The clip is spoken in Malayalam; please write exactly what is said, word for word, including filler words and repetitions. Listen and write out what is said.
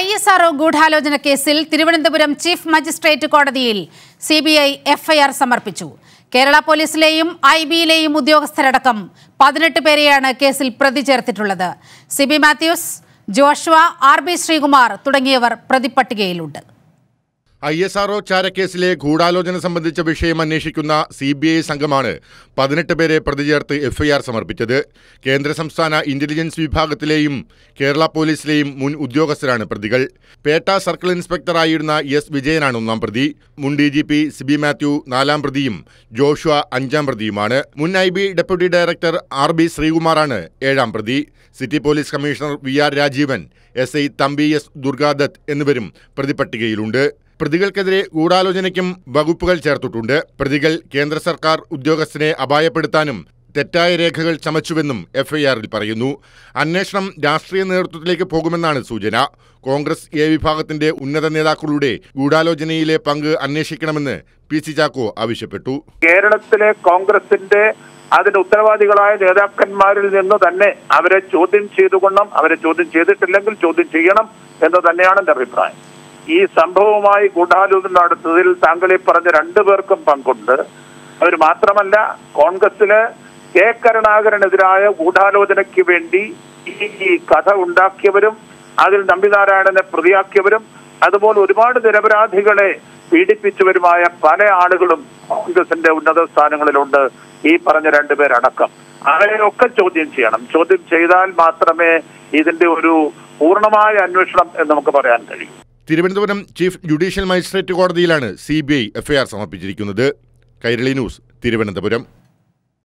ഐ എസ് ആർ ഒ ഗൂഢാലോചന കേസിൽ തിരുവനന്തപുരം ചീഫ് മജിസ്ട്രേറ്റ് കോടതിയിൽ C B I F I R സമർപ്പിച്ചു. കേരള പോലീസിലെയും ഐ ബിയിലെയും ഉദ്യോഗസ്ഥരടക്കം പതിനെട്ട് പേരെയാണ് കേസിൽ പ്രതി ചേർത്തിട്ടുള്ളത്. സിബി മാത്യൂസ്, ജോഷുവ, ആർ ബി ശ്രീകുമാർ തുടങ്ങിയവർ പ്രതിപട്ടികയിലുണ്ട്. ഐ എസ് ആർ ഒ ചാരക്കേസിലെ ഗൂഢാലോചന സംബന്ധിച്ച വിഷയം അന്വേഷിക്കുന്ന സി ബി ഐ സംഘമാണ് പതിനെട്ട് പേരെ പ്രതി ചേർത്ത് എഫ് ഐ ആർ സമർപ്പിച്ചത്. കേന്ദ്ര സംസ്ഥാന ഇന്റലിജൻസ് വിഭാഗത്തിലെയും കേരള പോലീസിലെയും മുൻ ഉദ്യോഗസ്ഥരാണ് പ്രതികൾ. പേട്ട സർക്കിൾ ഇൻസ്പെക്ടറായിരുന്ന എസ് വിജയനാണ് ഒന്നാം പ്രതി. മുൻ D G P Siby Mathew നാലാം പ്രതിയും ജോഷുവ അഞ്ചാം പ്രതിയുമാണ്. മുൻ I B deputy director R B ശ്രീകുമാറാണ് ഏഴാം പ്രതി. City police commissioner V R Rajeevan, S I Thampi S Durgadath എന്നിവരും പ്രതിപട്ടികയിലുണ്ട്. പ്രതികൾക്കെതിരെ ഗൂഢാലോചനയ്ക്കും വകുപ്പുകൾ ചേർത്തിട്ടുണ്ട്. പ്രതികൾ കേന്ദ്ര സർക്കാർ ഉദ്യോഗസ്ഥനെ അപായപ്പെടുത്താനും തെറ്റായ രേഖകൾ ചമച്ചുവെന്നും എഫ് ഐ ആറിൽ പറയുന്നു. അന്വേഷണം രാഷ്ട്രീയ നേതൃത്വത്തിലേക്ക് പോകുമെന്നാണ് സൂചന. കോൺഗ്രസ് എ വിഭാഗത്തിന്റെ ഉന്നത നേതാക്കളുടെ ഗൂഢാലോചനയിലെ പങ്ക് അന്വേഷിക്കണമെന്ന് പി സി ചാക്കോ ആവശ്യപ്പെട്ടു. കേരളത്തിലെ കോൺഗ്രസിന്റെ അതിന് ഉത്തരവാദികളായ നേതാക്കന്മാരിൽ നിന്ന് തന്നെ അവരെ ചോദ്യം ചെയ്തുകൊള്ളണം, അവരെ ചോദ്യം ചെയ്തിട്ടില്ലെങ്കിൽ ചോദ്യം ചെയ്യണം എന്ന് തന്നെയാണ് എന്റെ അഭിപ്രായം. ഈ സംഭവവുമായി ഗൂഢാലോചന നടത്തുന്നതിൽ താങ്കൾ ഈ പറഞ്ഞ രണ്ടു പേർക്കും പങ്കുണ്ട്. അവർ മാത്രമല്ല, കോൺഗ്രസില് കെ കരുണാകരനെതിരായ ഗൂഢാലോചനയ്ക്ക് വേണ്ടി ഈ കഥ ഉണ്ടാക്കിയവരും അതിൽ നമ്പിനാരായണനെ പ്രതിയാക്കിയവരും അതുപോലെ ഒരുപാട് നിരപരാധികളെ പീഡിപ്പിച്ചവരുമായ പല ആളുകളും കോൺഗ്രസിന്റെ ഉന്നത സ്ഥാനങ്ങളിലുണ്ട്, ഈ പറഞ്ഞ രണ്ടുപേരടക്കം. അവരെയൊക്കെ ചോദ്യം ചെയ്യണം. ചോദ്യം ചെയ്താൽ മാത്രമേ ഇതിന്റെ ഒരു പൂർണ്ണമായ അന്വേഷണം എന്ന് നമുക്ക് പറയാൻ കഴിയൂ. തിരുവനന്തപുരം ചീഫ് ജുഡീഷ്യൽ മജിസ്ട്രേറ്റ് കോടതിയിലാണ് C B I F I R സമർപ്പിച്ചിരിക്കുന്നത്. കൈരളി ന്യൂസ്, തിരുവനന്തപുരം.